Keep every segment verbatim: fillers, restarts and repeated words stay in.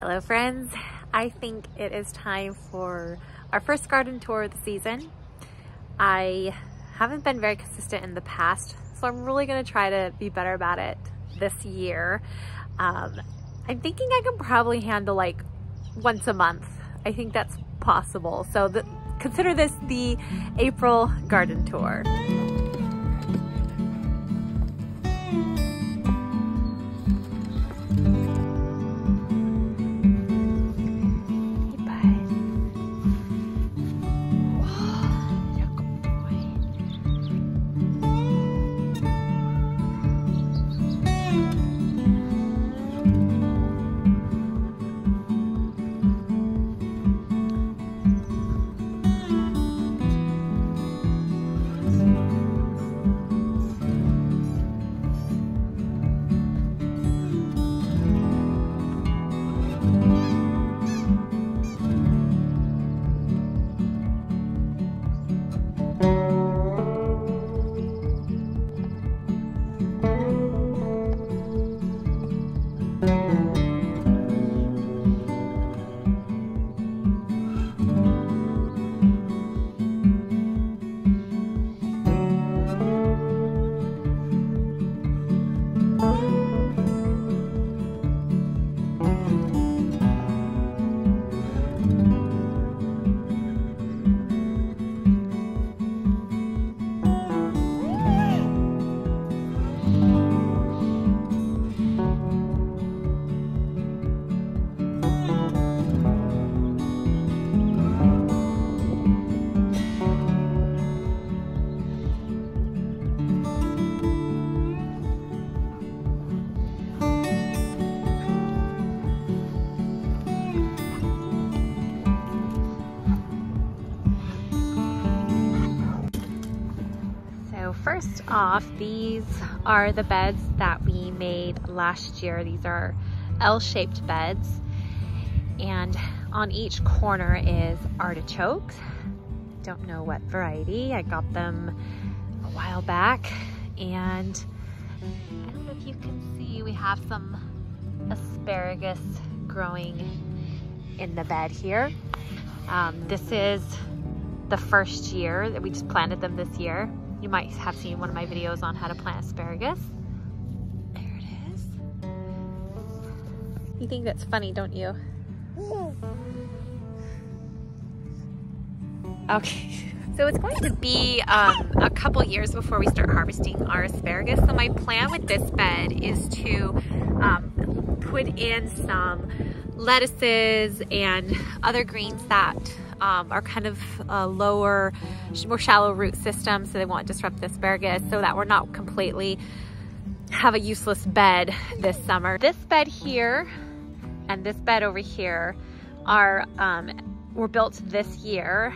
Hello friends, I think it is time for our first garden tour of the season. I haven't been very consistent in the past, so I'm really going to try to be better about it this year. Um, I'm thinking I can probably handle like once a month. I think that's possible, so the, consider this the April garden tour. First off, these are the beds that we made last year. These are L-shaped beds, and on each corner is artichokes. Don't know what variety. I got them a while back, and I don't know if you can see, we have some asparagus growing in the bed here. Um, this is the first year that we just planted them this year. You might have seen one of my videos on how to plant asparagus. There it is. You think that's funny, don't you? Okay. So it's going to be um, a couple years before we start harvesting our asparagus. So my plan with this bed is to um, put in some lettuces and other greens that Um, are kind of uh, lower, more shallow root system, so they won't disrupt the asparagus, so that we're not completely have a useless bed this summer. This bed here and this bed over here are um, were built this year,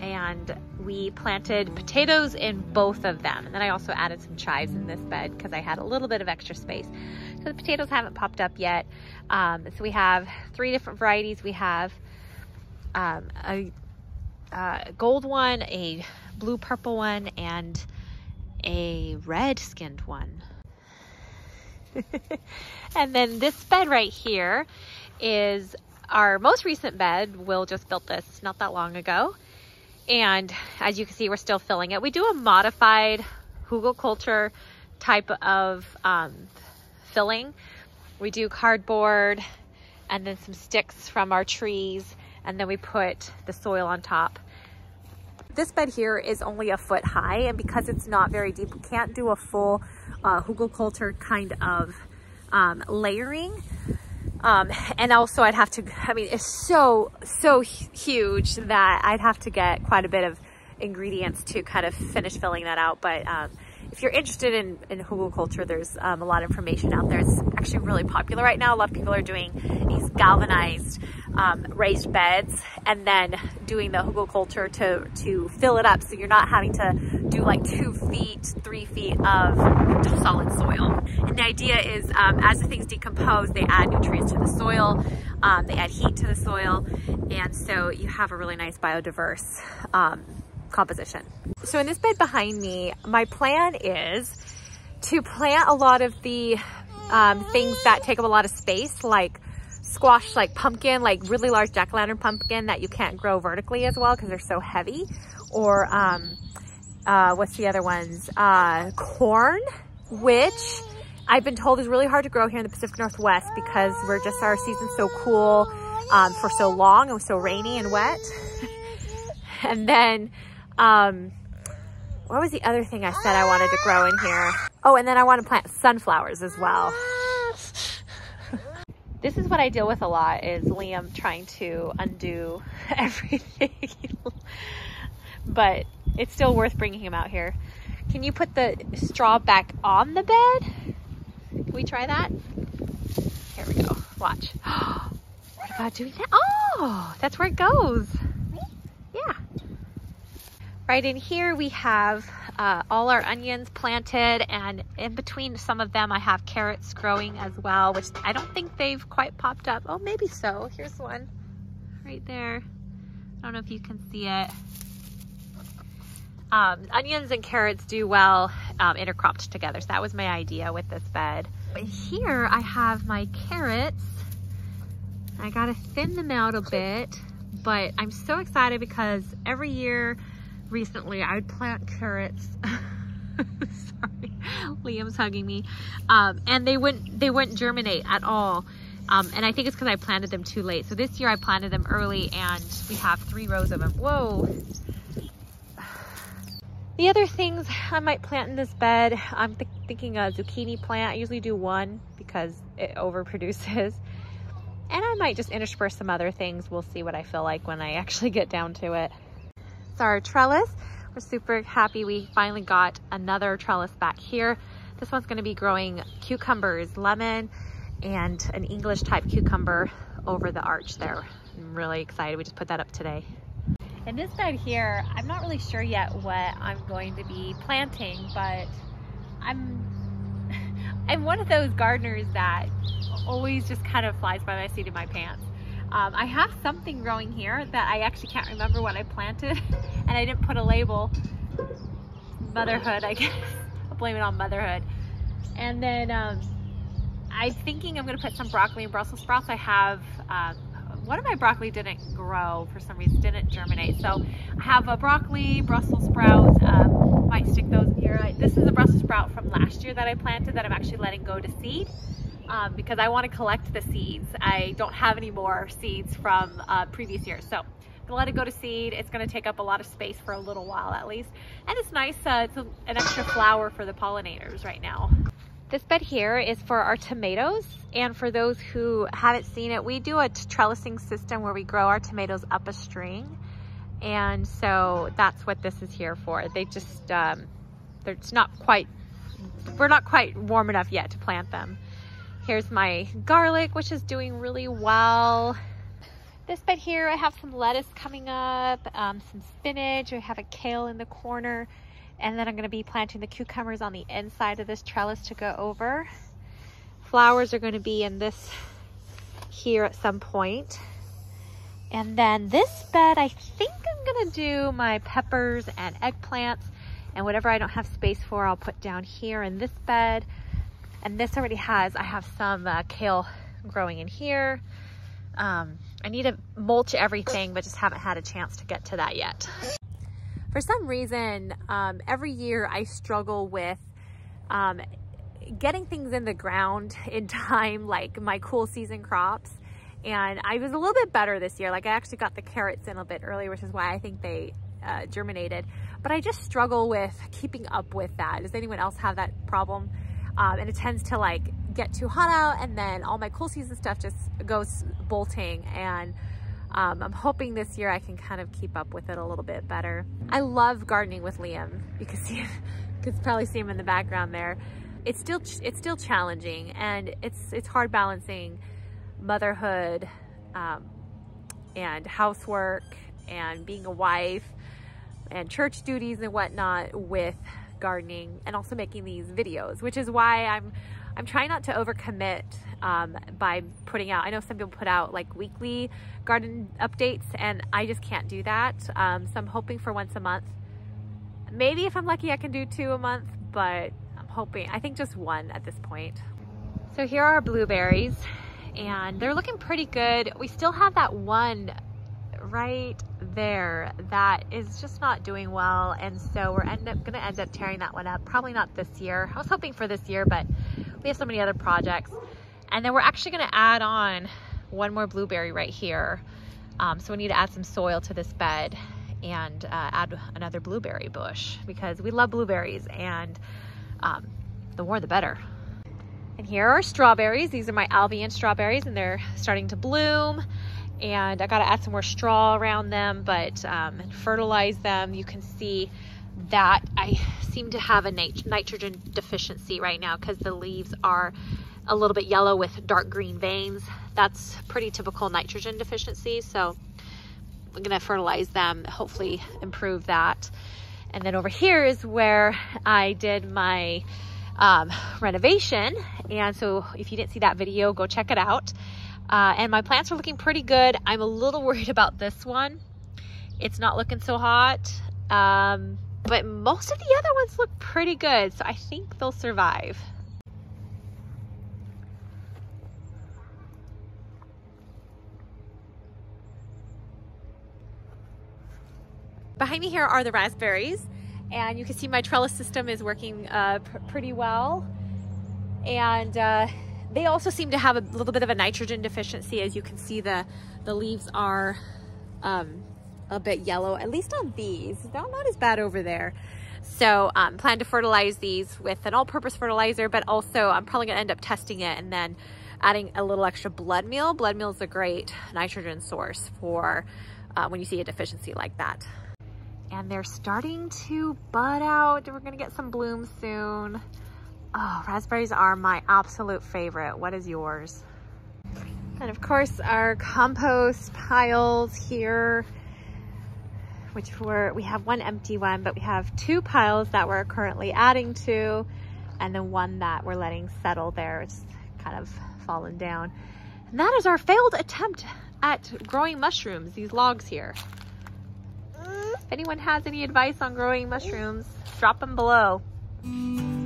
and we planted potatoes in both of them. And then I also added some chives in this bed because I had a little bit of extra space. So the potatoes haven't popped up yet. Um, so we have three different varieties. We have Um, a uh, gold one, a blue purple one, and a red skinned one. And then this bed right here is our most recent bed. Will just built this not that long ago. And as you can see, we're still filling it. We do a modified hugelkultur type of um, filling. We do cardboard and then some sticks from our trees, and then we put the soil on top. This bed here is only a foot high, and because it's not very deep, we can't do a full uh, hugelkultur kind of um, layering. Um, and also I'd have to, I mean, it's so, so huge that I'd have to get quite a bit of ingredients to kind of finish filling that out. But um, if you're interested in, in hugelkultur, there's um, a lot of information out there. It's actually really popular right now. A lot of people are doing these galvanized Um, raised beds and then doing the hugelkultur to to fill it up, so you're not having to do like two feet, three feet of solid soil. And the idea is um, as the things decompose, they add nutrients to the soil, um, they add heat to the soil, and so you have a really nice biodiverse um, composition. So in this bed behind me, my plan is to plant a lot of the um, things that take up a lot of space, like squash like pumpkin, like really large jack-o'-lantern pumpkin that you can't grow vertically as well because they're so heavy. Or um, uh, what's the other ones? Uh, corn, which I've been told is really hard to grow here in the Pacific Northwest because we're just, our season's so cool um, for so long. It was so rainy and wet. And then, um, what was the other thing I said I wanted to grow in here? Oh, and then I want to plant sunflowers as well. This is what I deal with a lot, is Liam trying to undo everything. But it's still worth bringing him out here. Can you put the straw back on the bed? Can we try that? Here we go. Watch. What about doing that? Oh, that's where it goes. Yeah. Right in here we have uh, all our onions planted, and in between some of them I have carrots growing as well, which I don't think they've quite popped up. Oh, maybe so. Here's one right there. I don't know if you can see it. Um, onions and carrots do well um, intercropped together, so that was my idea with this bed. But here I have my carrots. I gotta thin them out a bit, but I'm so excited because every year recently I would plant carrots. Sorry, Liam's hugging me. Um, and they wouldn't they wouldn't germinate at all. Um, and I think it's because I planted them too late. So this year I planted them early, and we have three rows of them. Whoa. The other things I might plant in this bed, I'm th thinking a zucchini plant. I usually do one because it overproduces. And I might just intersperse some other things. We'll see what I feel like when I actually get down to it. It's our trellis. We're super happy we finally got another trellis back here. This one's going to be growing cucumbers, lemon, and an English type cucumber over the arch there. I'm really excited. We just put that up today. In this bed here, I'm not really sure yet what I'm going to be planting, but I'm I'm one of those gardeners that always just kind of flies by my seat of my pants. Um, I have something growing here that I actually can't remember what I planted, and I didn't put a label. Motherhood, I guess. I'll blame it on motherhood. And then um, I'm thinking I'm gonna put some broccoli and Brussels sprouts. I have um, one of my broccoli didn't grow for some reason, didn't germinate. So I have a broccoli, Brussels sprouts, um, might stick those in here. This is a Brussels sprout from last year that I planted that I'm actually letting go to seed um, because I want to collect the seeds. I don't have any more seeds from uh, previous years. So I'm gonna let it go to seed. It's gonna take up a lot of space for a little while at least. And it's nice, uh, it's a, an extra flower for the pollinators right now. This bed here is for our tomatoes, and for those who haven't seen it, we do a trellising system where we grow our tomatoes up a string, and so that's what this is here for. They just, um, they're just not quite, we're not quite warm enough yet to plant them. Here's my garlic, which is doing really well. This bed here, I have some lettuce coming up, um, some spinach, I have a kale in the corner. And then I'm going to be planting the cucumbers on the inside of this trellis to go over. Flowers are going to be in this here at some point. And then this bed, I think I'm going to do my peppers and eggplants. And whatever I don't have space for, I'll put down here in this bed. And this already has, I have some uh, kale growing in here. Um, I need to mulch everything, but just haven't had a chance to get to that yet. For some reason, um, every year I struggle with um, getting things in the ground in time, like my cool season crops. And I was a little bit better this year. Like I actually got the carrots in a bit earlier, which is why I think they uh, germinated. But I just struggle with keeping up with that. Does anyone else have that problem? Um, and it tends to like get too hot out, and then all my cool season stuff just goes bolting. And Um, I'm hoping this year I can kind of keep up with it a little bit better. I love gardening with Liam. You can see him, you can probably see him in the background there. It's still it's still challenging, and it's it's hard balancing motherhood um, and housework and being a wife and church duties and whatnot with gardening, and also making these videos, which is why I'm I'm trying not to overcommit um, by putting out. I know some people put out like weekly garden updates, and I just can't do that. Um, so I'm hoping for once a month. Maybe if I'm lucky, I can do two a month, but I'm hoping, I think just one at this point. So here are our blueberries, and they're looking pretty good. We still have that one right there that is just not doing well, and so we're end up gonna end up tearing that one up. Probably not this year. I was hoping for this year, but we have so many other projects. And then we're actually gonna add on one more blueberry right here. Um, so we need to add some soil to this bed and uh, add another blueberry bush because we love blueberries, and um, the more the better. And here are strawberries. These are my Albion strawberries, and they're starting to bloom. And I gotta add some more straw around them, but um, and fertilize them. You can see that I seem to have a nit nitrogen deficiency right now because the leaves are a little bit yellow with dark green veins. That's pretty typical nitrogen deficiency. So I'm gonna fertilize them, hopefully improve that. And then over here is where I did my um, renovation. And so if you didn't see that video, go check it out. Uh, and my plants are looking pretty good. I'm a little worried about this one. It's not looking so hot, um, but most of the other ones look pretty good. So I think they'll survive. Behind me here are the raspberries, and you can see my trellis system is working uh, pr pretty well. And uh, they also seem to have a little bit of a nitrogen deficiency. As you can see, the, the leaves are um, a bit yellow, at least on these. They're not as bad over there. So um, plan to fertilize these with an all-purpose fertilizer, but also I'm probably gonna end up testing it and then adding a little extra blood meal. Blood meal is a great nitrogen source for uh, when you see a deficiency like that. And they're starting to bud out. We're gonna get some bloom soon. Oh, raspberries are my absolute favorite. What is yours? And of course our compost piles here, which were, we have one empty one, but we have two piles that we're currently adding to, and then one that we're letting settle there. It's kind of fallen down. And that is our failed attempt at growing mushrooms, these logs here. If anyone has any advice on growing mushrooms, drop them below. Thank you.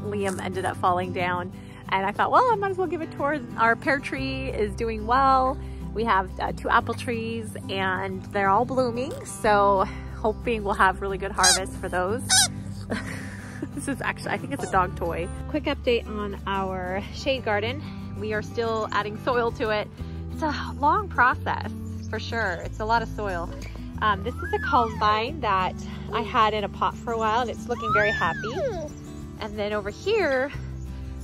Liam ended up falling down. And I thought, well, I might as well give a tour. Our pear tree is doing well. We have uh, two apple trees, and they're all blooming. So hoping we'll have really good harvest for those. This is actually, I think it's a dog toy. Quick update on our shade garden. We are still adding soil to it. It's a long process for sure. It's a lot of soil. Um, this is a columbine that I had in a pot for a while, and it's looking very happy. And then over here,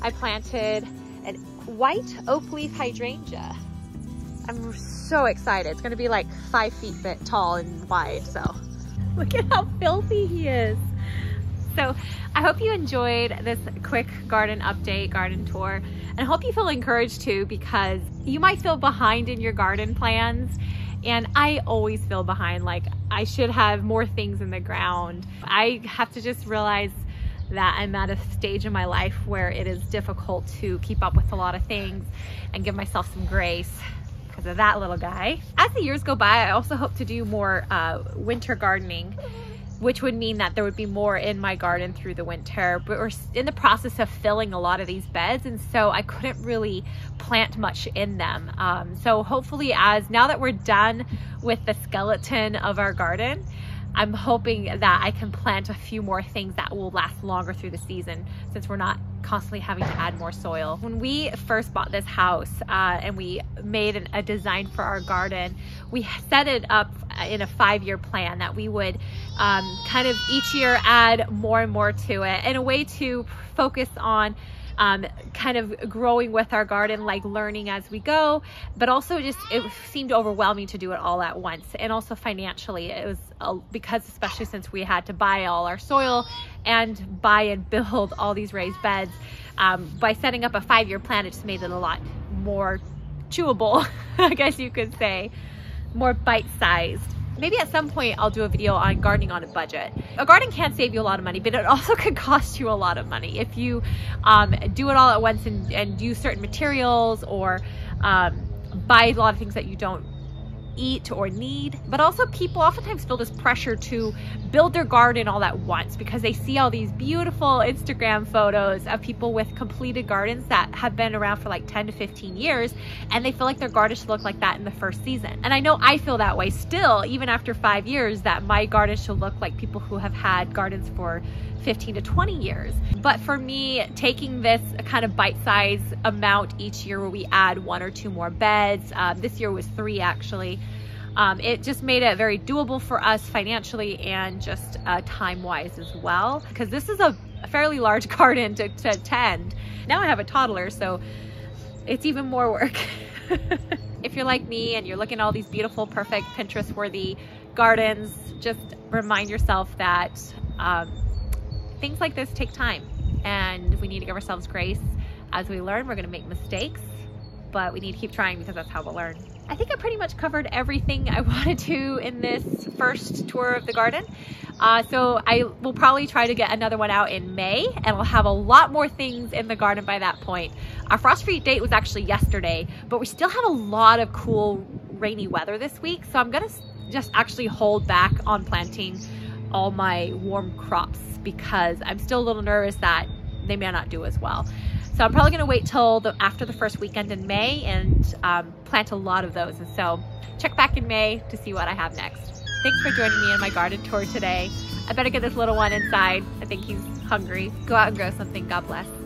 I planted a white oak leaf hydrangea. I'm so excited. It's gonna be like five feet bit tall and wide, so. Look at how filthy he is. So I hope you enjoyed this quick garden update, garden tour, and I hope you feel encouraged too, because you might feel behind in your garden plans. And I always feel behind, like I should have more things in the ground. I have to just realize that I'm at a stage in my life where it is difficult to keep up with a lot of things and give myself some grace because of that little guy. As the years go by, I also hope to do more uh, winter gardening, which would mean that there would be more in my garden through the winter, but we're in the process of filling a lot of these beds, and so I couldn't really plant much in them. Um, so hopefully, as now that we're done with the skeleton of our garden, I'm hoping that I can plant a few more things that will last longer through the season, since we're not constantly having to add more soil. When we first bought this house uh, and we made an, a design for our garden, we set it up in a five-year plan that we would um, kind of each year add more and more to it, in a way to focus on Um, kind of growing with our garden, like learning as we go, but also just it seemed overwhelming to do it all at once. And also financially, it was uh, because especially since we had to buy all our soil and buy and build all these raised beds, um, by setting up a five-year plan, it just made it a lot more chewable, I guess you could say, more bite-sized. Maybe at some point I'll do a video on gardening on a budget. A garden can save you a lot of money, but it also could cost you a lot of money if you um, do it all at once and, and use certain materials or um, buy a lot of things that you don't eat or need. But also, people oftentimes feel this pressure to build their garden all at once because they see all these beautiful Instagram photos of people with completed gardens that have been around for like ten to fifteen years, and they feel like their garden should look like that in the first season. And I know I feel that way still, even after five years, that my garden should look like people who have had gardens for fifteen to twenty years. But for me, taking this kind of bite-sized amount each year where we add one or two more beds, uh, this year was three actually, Um, it just made it very doable for us financially and just uh, time-wise as well, because this is a fairly large garden to, to tend. Now I have a toddler, so it's even more work. If you're like me and you're looking at all these beautiful, perfect, Pinterest-worthy gardens, just remind yourself that um, things like this take time, and we need to give ourselves grace. As we learn, we're going to make mistakes, but we need to keep trying because that's how we'll learn. I think I pretty much covered everything I wanted to in this first tour of the garden. Uh, so I will probably try to get another one out in May, and we'll have a lot more things in the garden by that point. Our frost-free date was actually yesterday, but we still had a lot of cool rainy weather this week. So I'm gonna just actually hold back on planting all my warm crops because I'm still a little nervous that they may not do as well. So I'm probably gonna wait till the, after the first weekend in May and um, plant a lot of those. And so check back in May to see what I have next. Thanks for joining me in my garden tour today. I better get this little one inside. I think he's hungry. Go out and grow something. God bless.